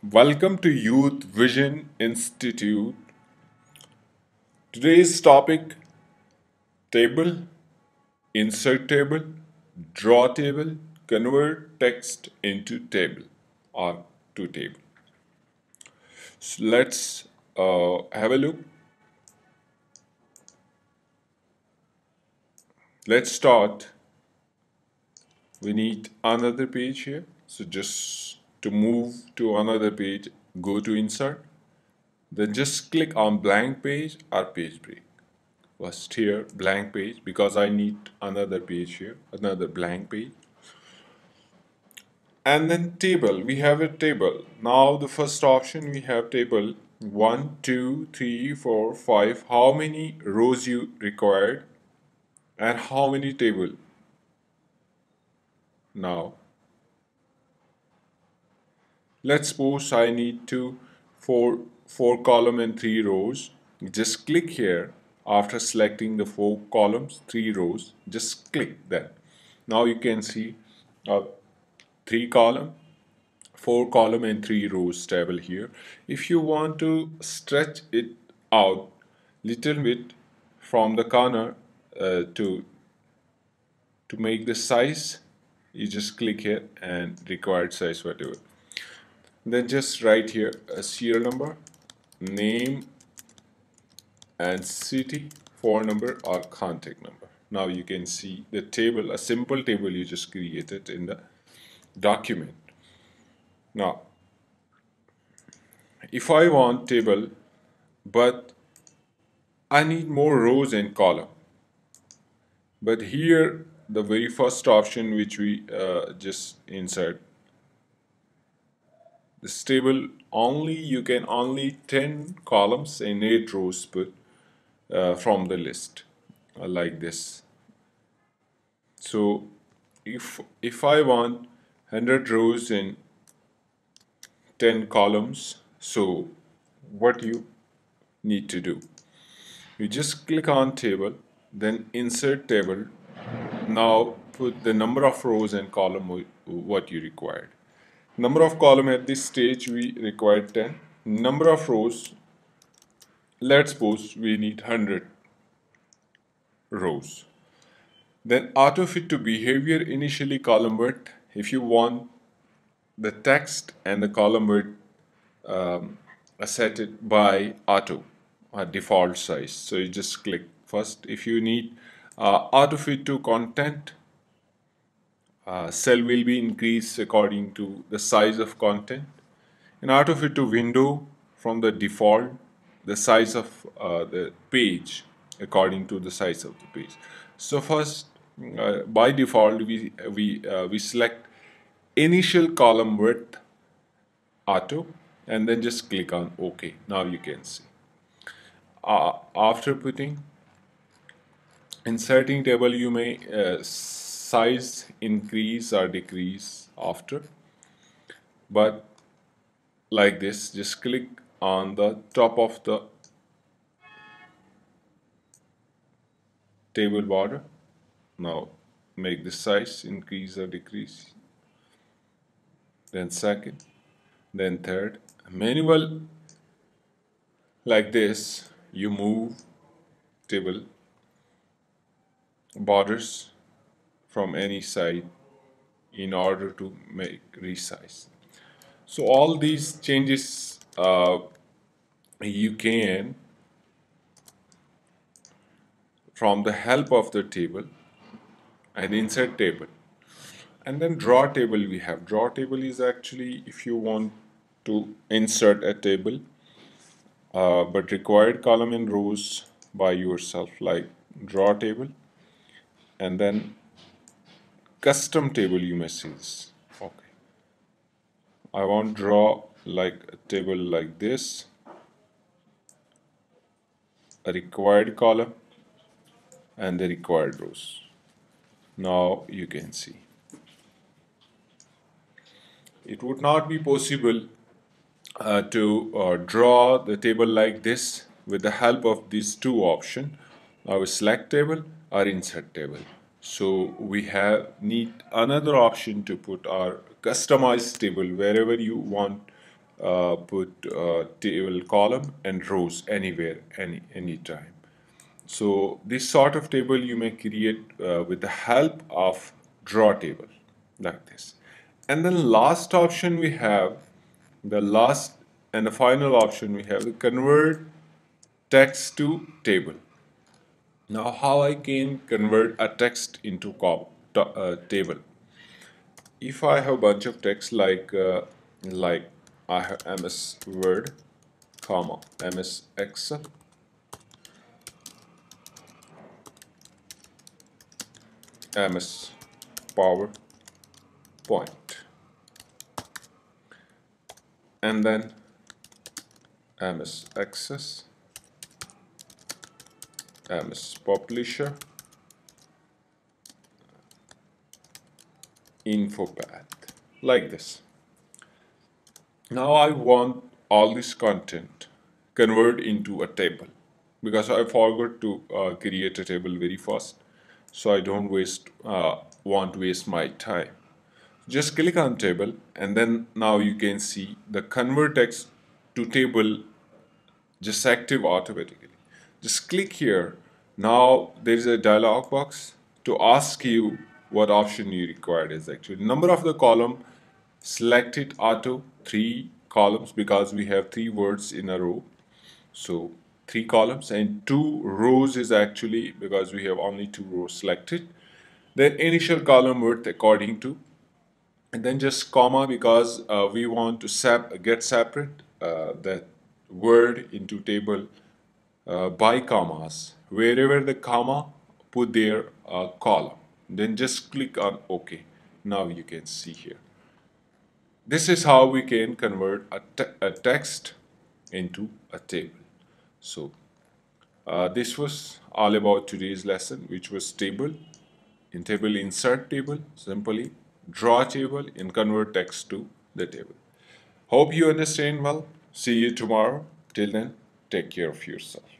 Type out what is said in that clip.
Welcome to Youth Vision Institute. Today's topic: table, insert table, draw table, convert text into table or to table. So let's have a look. Let's start. We need another page here, so just to move to another page, go to insert, then just click on blank page or page break. First here blank page, because I need another page here, another blank page, and then table. We have a table. Now the first option, we have table 1, 2, 3, 4, 5. How many rows you required and how many table. Now let's suppose I need 4 column and 3 rows. Just click here. After selecting the 4 columns, 3 rows, just click that. Now you can see 3 column, 4 column and 3 rows table here. If you want to stretch it out little bit from the corner to make the size, you just click here and required size whatever. Then just write here a serial number, name and city, phone number or contact number. Now you can see the table, a simple table you just created in the document. Now if I want table but I need more rows and column, but here the very first option which we just insert, this table only you can only 10 columns and 8 rows put from the list like this. So if I want 100 rows and 10 columns, so what you need to do, you just click on table, then insert table. Now put the number of rows and column what you required. Number of column at this stage we required 10. Number of rows, let's suppose we need 100 rows. Then auto fit to behavior initially column width. If you want the text and the column width set it by auto or default size, so you just click first. If you need auto fit to content, cell will be increased according to the size of content. In auto fit to window, from the default the size of the page according to the size of the page. So first by default we select initial column width auto and then just click on OK. Now you can see after inserting table you may size increase or decrease after, but like this just click on the top of the table border. Now make the size increase or decrease, then second, then third. Manual like this you move table borders from any side in order to make resize. So all these changes you can from the help of the table and insert table. And then draw table we have. Draw table is actually if you want to insert a table but required column and rows by yourself, like draw table, and then custom table you may see this. Okay, I want draw like a table like this, a required column and the required rows. Now you can see it would not be possible to draw the table like this with the help of these two options. Now select table or insert table. So we need another option to put our customized table wherever you want put table column and rows anywhere, anytime. So this sort of table you may create with the help of draw table like this. And the last option we have, the last and the final option we have, the convert text to table. Now how I can convert a text into table? If I have a bunch of text like I have MS Word, comma, MS Excel, MS PowerPoint, and then MS Access, MS Publisher, InfoPath, like this. Now I want all this content convert into a table, because I forgot to create a table very fast, so I don't want to waste my time. Just click on table, and then now you can see the convert text to table just active automatically. Just click here. Now there is a dialog box to ask you what option you required is actually number of the column. Select it auto 3 columns, because we have 3 words in a row, so 3 columns, and 2 rows is actually because we have only 2 rows selected. Then initial column width according to, and then just comma, because we want to get separate that word into table by commas. Wherever the comma, put their column, then just click on OK. Now you can see here, this is how we can convert a text into a table. So this was all about today's lesson, which was table, in table insert table, simply draw table, and convert text to the table. Hope you understand well. See you tomorrow. Till then, take care of yourself.